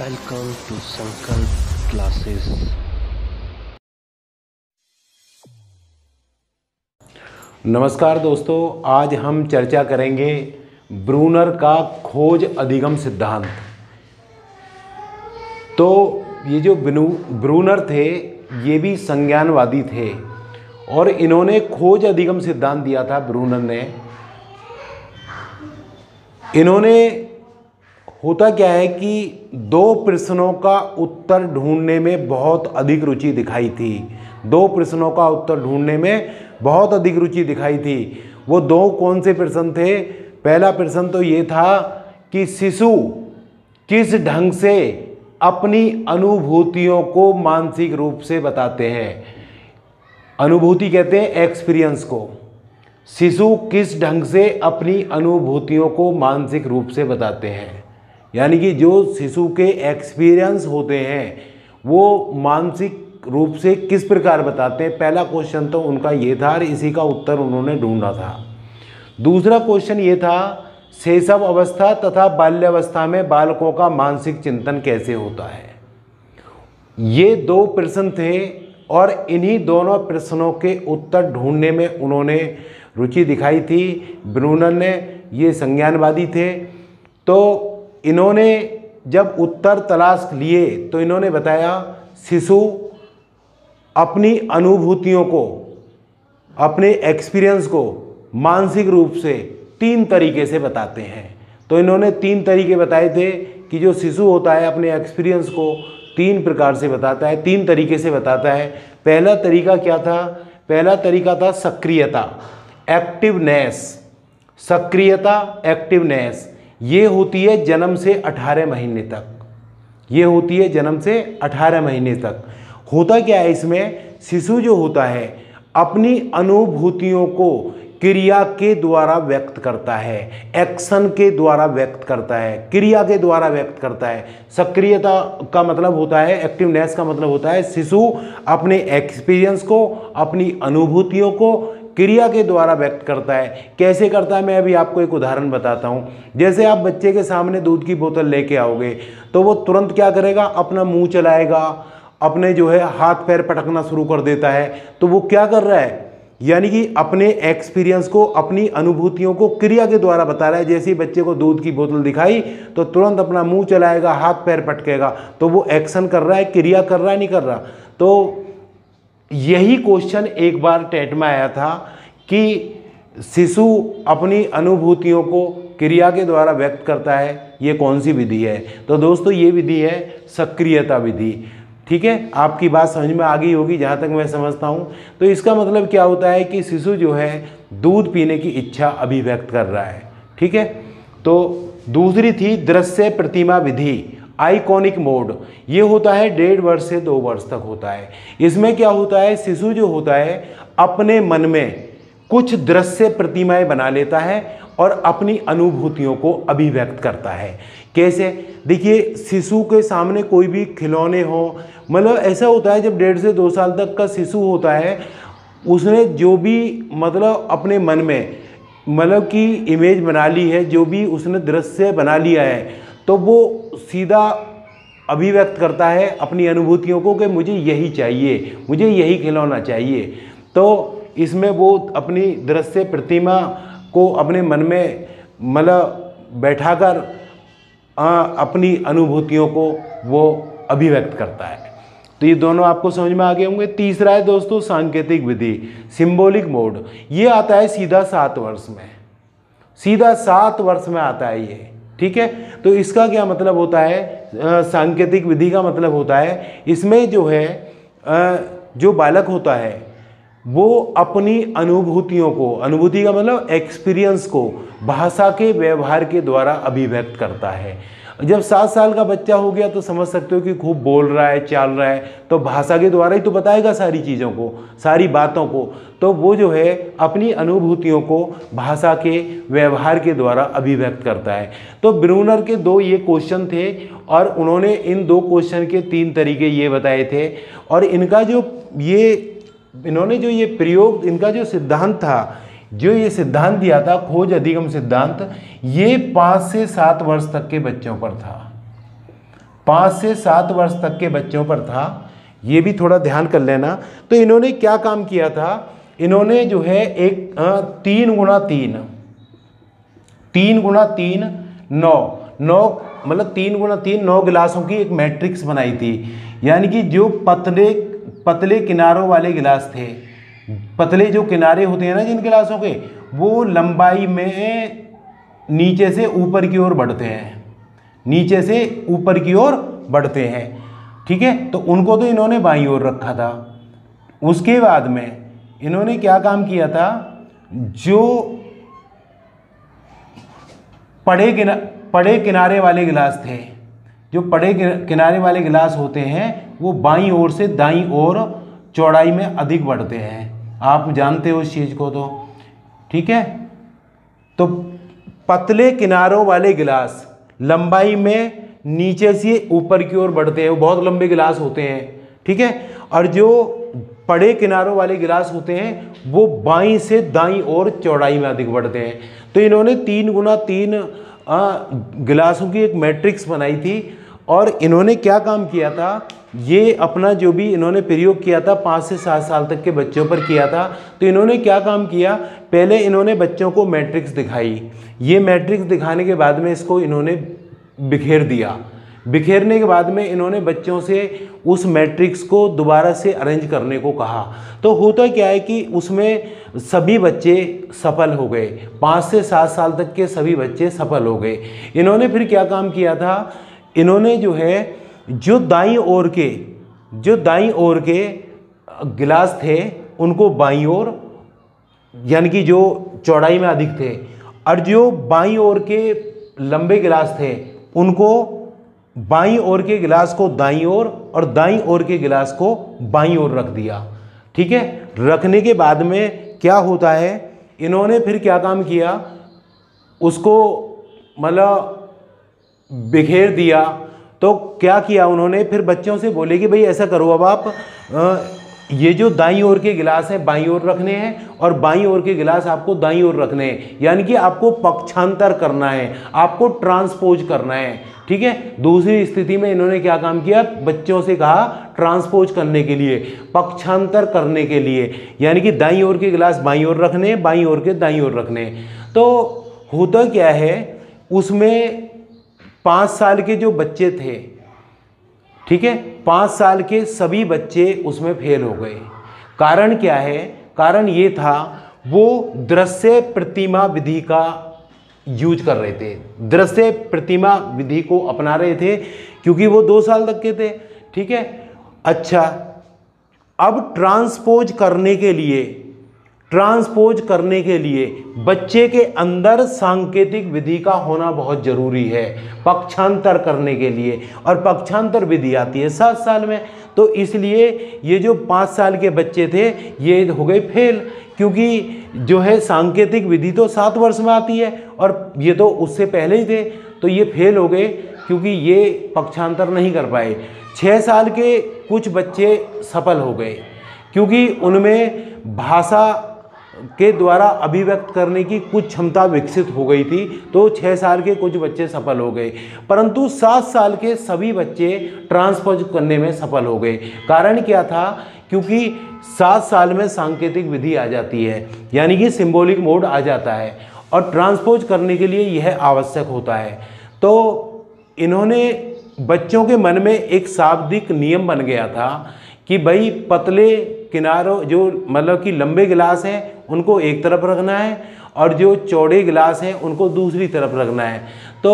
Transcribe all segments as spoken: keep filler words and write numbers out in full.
Welcome to संकल्प classes. नमस्कार दोस्तों, आज हम चर्चा करेंगे ब्रूनर का खोज अधिगम सिद्धांत। तो ये जो ब्रूनर थे ये भी संज्ञानवादी थे और इन्होंने खोज अधिगम सिद्धांत दिया था। ब्रूनर ने इन्होंने होता क्या है कि दो प्रश्नों का उत्तर ढूंढने में बहुत अधिक रुचि दिखाई थी दो प्रश्नों का उत्तर ढूंढने में बहुत अधिक रुचि दिखाई थी। वो दो कौन से प्रश्न थे? पहला प्रश्न तो ये था कि शिशु किस ढंग से अपनी अनुभूतियों को मानसिक रूप से बताते हैं। अनुभूति कहते हैं एक्सपीरियंस को। शिशु किस ढंग से अपनी अनुभूतियों को मानसिक रूप से बताते हैं, यानी कि जो शिशु के एक्सपीरियंस होते हैं वो मानसिक रूप से किस प्रकार बताते हैं। पहला क्वेश्चन तो उनका ये था और इसी का उत्तर उन्होंने ढूंढा था। दूसरा क्वेश्चन ये था शैशव अवस्था तथा बाल्यावस्था में बालकों का मानसिक चिंतन कैसे होता है। ये दो प्रश्न थे और इन्हीं दोनों प्रश्नों के उत्तर ढूंढने में उन्होंने रुचि दिखाई थी ब्रूनर ने। ये संज्ञानवादी थे तो इन्होंने जब उत्तर तलाश लिए तो इन्होंने बताया शिशु अपनी अनुभूतियों को, अपने एक्सपीरियंस को मानसिक रूप से तीन तरीके से बताते हैं। तो इन्होंने तीन तरीके बताए थे कि जो शिशु होता है अपने एक्सपीरियंस को तीन प्रकार से बताता है, तीन तरीके से बताता है। पहला तरीका क्या था? पहला तरीका था सक्रियता, एक्टिवनेस। सक्रियता एक्टिवनेस ये होती है जन्म से अठारह महीने तक, ये होती है जन्म से अठारह महीने तक। होता क्या है इसमें, शिशु जो होता है अपनी अनुभूतियों को क्रिया के द्वारा व्यक्त करता है, एक्शन के द्वारा व्यक्त करता है, क्रिया के द्वारा व्यक्त करता है। सक्रियता का मतलब होता है, एक्टिवनेस का मतलब होता है शिशु अपने एक्सपीरियंस को, अपनी अनुभूतियों को क्रिया के द्वारा व्यक्त करता है। कैसे करता है मैं अभी आपको एक उदाहरण बताता हूँ। जैसे आप बच्चे के सामने दूध की बोतल लेके आओगे तो वो तुरंत क्या करेगा, अपना मुंह चलाएगा, अपने जो है हाथ पैर पटकना शुरू कर देता है। तो वो क्या कर रहा है, यानी कि अपने एक्सपीरियंस को, अपनी अनुभूतियों को क्रिया के द्वारा बता रहा है। जैसे ही बच्चे को दूध की बोतल दिखाई तो तुरंत अपना मुंह चलाएगा, हाथ पैर पटकेगा। तो वो एक्शन कर रहा है, क्रिया कर रहा है, नहीं कर रहा। तो यही क्वेश्चन एक बार टेट में आया था कि शिशु अपनी अनुभूतियों को क्रिया के द्वारा व्यक्त करता है, ये कौन सी विधि है? तो दोस्तों ये विधि है सक्रियता विधि। ठीक है, आपकी बात समझ में आ गई होगी जहाँ तक मैं समझता हूँ। तो इसका मतलब क्या होता है कि शिशु जो है दूध पीने की इच्छा अभिव्यक्त कर रहा है। ठीक है, तो दूसरी थी दृश्य प्रतिमा विधि, आइकॉनिक मोड। ये होता है डेढ़ वर्ष से दो वर्ष तक होता है। इसमें क्या होता है, शिशु जो होता है अपने मन में कुछ दृश्य प्रतिमाएं बना लेता है और अपनी अनुभूतियों को अभिव्यक्त करता है। कैसे? देखिए शिशु के सामने कोई भी खिलौने हो, मतलब ऐसा होता है जब डेढ़ से दो साल तक का शिशु होता है उसने जो भी मतलब अपने मन में मतलब कि इमेज बना ली है, जो भी उसने दृश्य बना लिया है तो वो सीधा अभिव्यक्त करता है अपनी अनुभूतियों को कि मुझे यही चाहिए, मुझे यही खिलौना चाहिए। तो इसमें वो अपनी दृश्य प्रतिमा को अपने मन में मतलब बैठाकर अपनी अनुभूतियों को वो अभिव्यक्त करता है। तो ये दोनों आपको समझ में आ गए होंगे। तीसरा है दोस्तों सांकेतिक विधि, सिंबॉलिक मोड। ये आता है सीधा सात वर्ष में, सीधा सात वर्ष में आता है ये। ठीक है, तो इसका क्या मतलब होता है, सांकेतिक विधि का मतलब होता है इसमें जो है आ, जो बालक होता है वो अपनी अनुभूतियों को, अनुभूति का मतलब एक्सपीरियंस को भाषा के व्यवहार के द्वारा अभिव्यक्त करता है। जब सात साल का बच्चा हो गया तो समझ सकते हो कि खूब बोल रहा है, चल रहा है, तो भाषा के द्वारा ही तो बताएगा सारी चीज़ों को, सारी बातों को। तो वो जो है अपनी अनुभूतियों को भाषा के व्यवहार के द्वारा अभिव्यक्त करता है। तो ब्रूनर के दो ये क्वेश्चन थे और उन्होंने इन दो क्वेश्चन के तीन तरीके ये बताए थे। और इनका जो ये इन्होंने जो ये प्रयोग, इनका जो सिद्धांत था, जो ये सिद्धांत दिया था खोज अधिगम सिद्धांत, ये पाँच से सात वर्ष तक के बच्चों पर था। पाँच से सात वर्ष तक के बच्चों पर था, ये भी थोड़ा ध्यान कर लेना। तो इन्होंने क्या काम किया था, इन्होंने जो है एक आ, तीन गुणा तीन तीन गुणा तीन नौ नौ मतलब तीन गुणा तीन नौ गिलासों की एक मैट्रिक्स बनाई थी। यानी कि जो पतले पतले किनारों वाले गिलास थे, पतले जो किनारे होते हैं ना जिन गिलासों के, वो लंबाई में नीचे से ऊपर की ओर बढ़ते हैं, नीचे से ऊपर की ओर बढ़ते हैं, ठीक है। तो उनको तो इन्होंने बाईं ओर रखा था। उसके बाद में इन्होंने क्या काम किया था, जो पड़े किना पड़े किनारे वाले गिलास थे, जो पड़े किनारे वाले गिलास होते हैं वो बाईं ओर से दाईं ओर चौड़ाई में अधिक बढ़ते हैं, आप जानते हो इस चीज़ को, तो ठीक है। तो पतले किनारों वाले गिलास लंबाई में नीचे से ऊपर की ओर बढ़ते हैं, वो बहुत लंबे गिलास होते हैं, ठीक है। और जो पड़े किनारों वाले गिलास होते हैं वो बाईं से दाईं ओर चौड़ाई में अधिक बढ़ते हैं। तो इन्होंने तीन गुना तीन आ, गिलासों की एक मैट्रिक्स बनाई थी। और इन्होंने क्या काम किया था, ये अपना जो भी इन्होंने प्रयोग किया था पाँच से सात साल तक के बच्चों पर किया था। तो इन्होंने क्या काम किया, पहले इन्होंने बच्चों को मैट्रिक्स दिखाई, ये मैट्रिक्स दिखाने के बाद में इसको इन्होंने बिखेर दिया। बिखेरने के बाद में इन्होंने बच्चों से उस मैट्रिक्स को दोबारा से अरेंज करने को कहा। तो होता क्या है कि उसमें सभी बच्चे सफल हो गए, पाँच से सात साल तक के सभी बच्चे सफल हो गए। इन्होंने फिर क्या काम किया था, इन्होंने जो है जो दाईं ओर के जो दाईं ओर के गिलास थे उनको बाईं ओर, यानी कि जो चौड़ाई में अधिक थे, और जो बाईं ओर के लंबे गिलास थे उनको बाईं ओर के गिलास को दाईं ओर और दाईं ओर के गिलास को बाईं ओर रख दिया, ठीक है। रखने के बाद में क्या होता है, इन्होंने फिर क्या काम किया, उसको मतलब बिखेर दिया। तो क्या किया उन्होंने, फिर बच्चों से बोले कि भाई ऐसा करो, अब आप आ, ये जो दाईं ओर के गिलास हैं बाईं ओर रखने हैं और बाईं ओर के गिलास आपको दाईं ओर रखने हैं, यानी कि आपको पक्षांतर करना है, आपको ट्रांसपोज करना है, ठीक है। दूसरी स्थिति में इन्होंने क्या काम किया, बच्चों से कहा ट्रांसपोज करने के लिए, पक्षांतर करने के लिए, यानी कि दाईं ओर के गिलास बाईं ओर रखने हैं, बाईं ओर के दाईं ओर रखने हैं। तो होता क्या है, उसमें पाँच साल के जो बच्चे थे, ठीक है, पाँच साल के सभी बच्चे उसमें फेल हो गए। कारण क्या है, कारण ये था वो दृश्य प्रतिमा विधि का यूज कर रहे थे, दृश्य प्रतिमा विधि को अपना रहे थे, क्योंकि वो दो साल तक के थे, ठीक है। अच्छा, अब ट्रांसपोज करने के लिए ट्रांसपोज करने के लिए बच्चे के अंदर सांकेतिक विधि का होना बहुत ज़रूरी है, पक्षांतर करने के लिए। और पक्षांतर विधि आती है सात साल में, तो इसलिए ये जो पाँच साल के बच्चे थे ये हो गए फेल, क्योंकि जो है सांकेतिक विधि तो सात वर्ष में आती है और ये तो उससे पहले ही थे, तो ये फेल हो गए क्योंकि ये पक्षांतर नहीं कर पाए। छः साल के कुछ बच्चे सफल हो गए क्योंकि उनमें भाषा के द्वारा अभिव्यक्त करने की कुछ क्षमता विकसित हो गई थी, तो छः साल के कुछ बच्चे सफल हो गए, परंतु सात साल के सभी बच्चे ट्रांसपोज करने में सफल हो गए। कारण क्या था, क्योंकि सात साल में सांकेतिक विधि आ जाती है, यानी कि सिंबॉलिक मोड आ जाता है, और ट्रांसपोज करने के लिए यह आवश्यक होता है। तो इन्होंने बच्चों के मन में एक शाब्दिक नियम बन गया था कि भाई पतले किनारों जो मतलब कि लंबे गिलास हैं उनको एक तरफ रखना है और जो चौड़े गिलास हैं उनको दूसरी तरफ रखना है। तो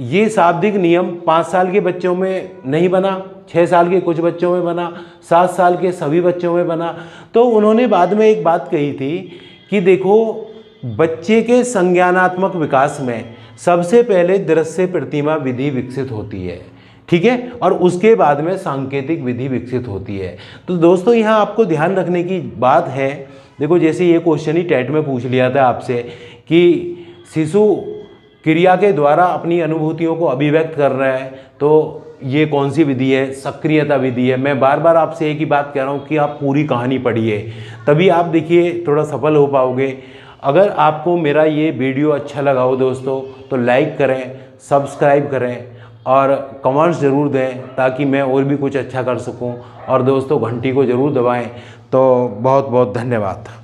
ये शाब्दिक नियम पाँच साल के बच्चों में नहीं बना, छः साल के कुछ बच्चों में बना, सात साल के सभी बच्चों में बना। तो उन्होंने बाद में एक बात कही थी कि देखो, बच्चे के संज्ञानात्मक विकास में सबसे पहले दृश्य प्रतिमा विधि विकसित होती है, ठीक है, और उसके बाद में सांकेतिक विधि विकसित होती है। तो दोस्तों यहाँ आपको ध्यान रखने की बात है, देखो जैसे ये क्वेश्चन ही टैट में पूछ लिया था आपसे कि शिशु क्रिया के द्वारा अपनी अनुभूतियों को अभिव्यक्त कर रहा है, तो ये कौन सी विधि है, सक्रियता विधि है। मैं बार बार आपसे एक ही बात कह रहा हूँ कि आप पूरी कहानी पढ़िए, तभी आप देखिए थोड़ा सफल हो पाओगे। अगर आपको मेरा ये वीडियो अच्छा लगा हो दोस्तों तो लाइक करें, सब्सक्राइब करें और कमेंट्स ज़रूर दें ताकि मैं और भी कुछ अच्छा कर सकूं। और दोस्तों घंटी को ज़रूर दबाएं। तो बहुत बहुत धन्यवाद।